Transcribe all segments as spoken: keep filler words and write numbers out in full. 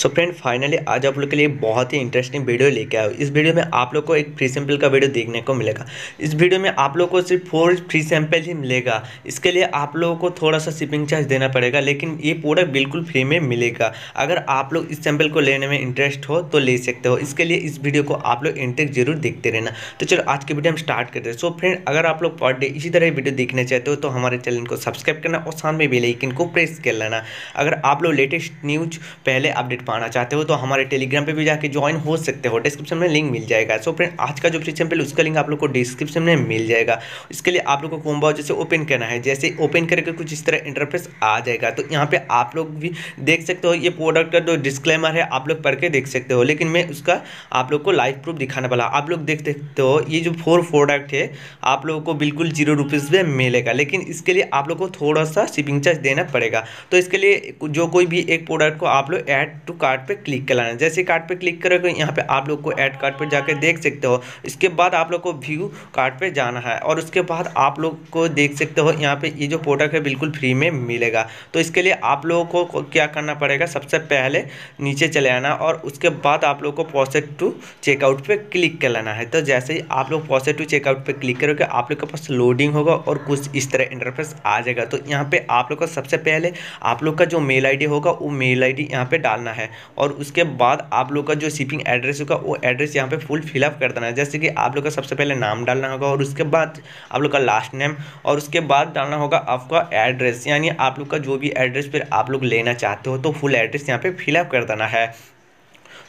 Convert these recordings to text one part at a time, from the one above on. So friend finally आज आप लोग के लिए बहुत ही इंटरेस्टिंग वीडियो लेके आया हूं। इस वीडियो में आप लोग को एक फ्री सैंपल का वीडियो देखने को मिलेगा। इस वीडियो में आप लोग को सिर्फ फोर फ्री सैंपल ही मिलेगा। इसके लिए आप लोगों को थोड़ा सा शिपिंग चार्ज देना पड़ेगा, लेकिन ये पूरा बिल्कुल फ्री में मिलेगा। अगर आप लोग इस सैंपल को लेने में इंटरेस्ट हो तो ले सकते हो। इसके लिए इस वीडियो को आप लोग एंड तक जरूर देखते रहना। तो चलो आज की वीडियो हम स्टार्ट करते हैं। सो फ्रेंड अगर आप लोग पर डे इसी तरह वीडियो देखना चाहते हो तो हमारे चैनल को सब्सक्राइब करना और साथ में बेल आइकन को प्रेस कर लेना। अगर आप लोग लेटेस्ट न्यूज पहले अपडेट पाना चाहते हो तो हमारे टेलीग्राम पे भी जाके ज्वाइन हो सकते हो। डिस्क्रिप्शन में लिंक मिल जाएगा। सो फ्रेंड आज का जो फ्री सैंपल उसका लिंक आप लोग को डिस्क्रिप्शन में मिल जाएगा। इसके लिए आप लोग को कॉम्बो जैसे ओपन करना है। जैसे ओपन करके कुछ इस तरह इंटरफेस आ जाएगा। तो यहाँ पे आप लोग भी देख सकते हो ये प्रोडक्ट का जो डिस्क्लेमर है आप लोग पढ़ के देख सकते हो, लेकिन मैं उसका आप लोग को लाइव प्रूफ दिखाने वाला। आप लोग देख सकते हो ये जो फोर प्रोडक्ट है आप लोगों को बिल्कुल जीरो रुपीज़ में मिलेगा, लेकिन इसके लिए आप लोग को थोड़ा सा शिपिंग चार्ज देना पड़ेगा। तो इसके लिए जो कोई भी एक प्रोडक्ट को आप लोग ऐड टू कार्ट पे क्लिक कराना। जैसे कार्ट पे क्लिक करोगे यहाँ पे आप लोग को ऐड कार्ट पे जाके देख सकते हो। इसके बाद आप लोग को व्यू कार्ट पे जाना है और उसके बाद आप लोग को देख सकते हो यहाँ पे ये जो प्रोडक्ट है बिल्कुल फ्री में मिलेगा। तो इसके लिए आप लोगों को क्या करना पड़ेगा, सबसे पहले नीचे चले आना और उसके बाद आप लोग को प्रोसेस टू चेकआउट पर क्लिक कर लेना है। तो जैसे ही आप लोग प्रोसेस टू चेकआउट पर क्लिक करोगे आप लोग के पास लोडिंग होगा और कुछ इस तरह इंटरफेस आ जाएगा। तो यहाँ पर आप लोग को सबसे पहले आप लोग का जो मेल आई डी होगा वो मेल आई डी यहाँ पर डालना है और उसके बाद आप लोग का जो शिपिंग एड्रेस होगा वो एड्रेस यहाँ पे फुल फिलअप कर देना है। जैसे कि आप लोग का सबसे पहले नाम डालना होगा और उसके बाद आप लोग का लास्ट नेम और उसके बाद डालना होगा आपका एड्रेस, यानी आप लोग का जो भी एड्रेस पर आप लोग लेना चाहते हो तो फुल एड्रेस यहाँ पे फिलअप कर देना है।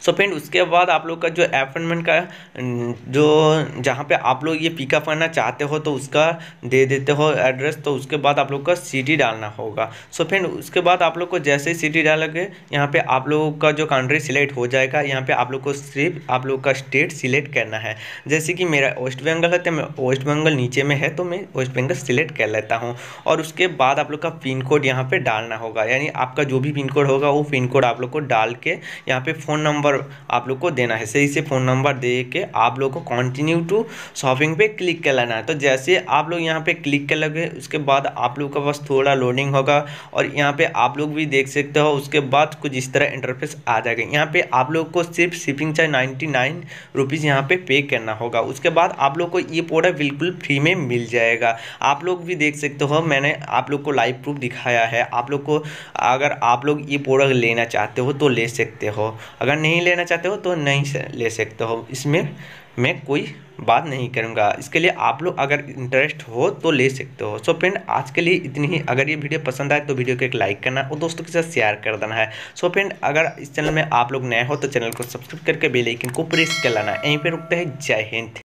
सो so फ्रेंड उसके बाद आप लोग का जो अपॉइंटमेंट का जो जहाँ पे आप लोग ये पिकअप करना चाहते हो तो उसका दे देते हो एड्रेस। तो उसके बाद आप लोग का सिटी डालना होगा। सो so फ्रेंड उसके बाद आप लोग को जैसे ही सिटी डालोगे यहाँ पे आप लोगों का जो कंट्री सिलेक्ट हो जाएगा। यहाँ पे आप लोग को सिर्फ आप लोग का स्टेट सिलेक्ट करना है। जैसे कि मेरा वेस्ट बंगाल है तो मैं वेस्ट बंगाल नीचे में है तो मैं वेस्ट बंगाल सिलेक्ट कर लेता हूँ और उसके बाद आप लोग का पिन कोड यहाँ पर डालना होगा, यानी आपका जो भी पिन कोड होगा वो पिन कोड आप लोग को डाल के यहाँ पर फ़ोन नंबर आप लोग को देना है। सही से फ़ोन नंबर दे के आप लोग को कंटिन्यू टू शॉपिंग पे क्लिक कर लेना है। तो जैसे आप लोग यहाँ पे क्लिक कर लोगे उसके बाद आप लोग का बस थोड़ा लोडिंग होगा और यहाँ पे आप लोग भी देख सकते हो। उसके बाद कुछ इस तरह इंटरफेस आ जाएगा। यहाँ पे आप लोग को सिर्फ shipping charge ninety nine rupees यहाँ पे पे करना होगा। उसके बाद आप लोग को ये प्रोडक्ट बिल्कुल फ्री में मिल जाएगा। आप लोग भी देख सकते हो, मैंने आप लोग को लाइव प्रूफ दिखाया है। आप लोग को अगर आप लोग ये प्रोडक्ट लेना चाहते हो तो ले सकते हो, अगर नहीं लेना चाहते हो तो नहीं ले सकते हो। इसमें मैं कोई बात नहीं करूंगा। इसके लिए आप लोग अगर इंटरेस्ट हो तो ले सकते हो। सो फ्रेंड आज के लिए इतनी ही। अगर ये वीडियो पसंद आए तो वीडियो को एक लाइक करना और दोस्तों के साथ शेयर कर देना है। सो फ्रेंड अगर इस चैनल में आप लोग नए हो तो चैनल को सब्सक्राइब करके बेल आइकन को प्रेस कर लेना। यहीं पर रुकते हैं। जय हिंद।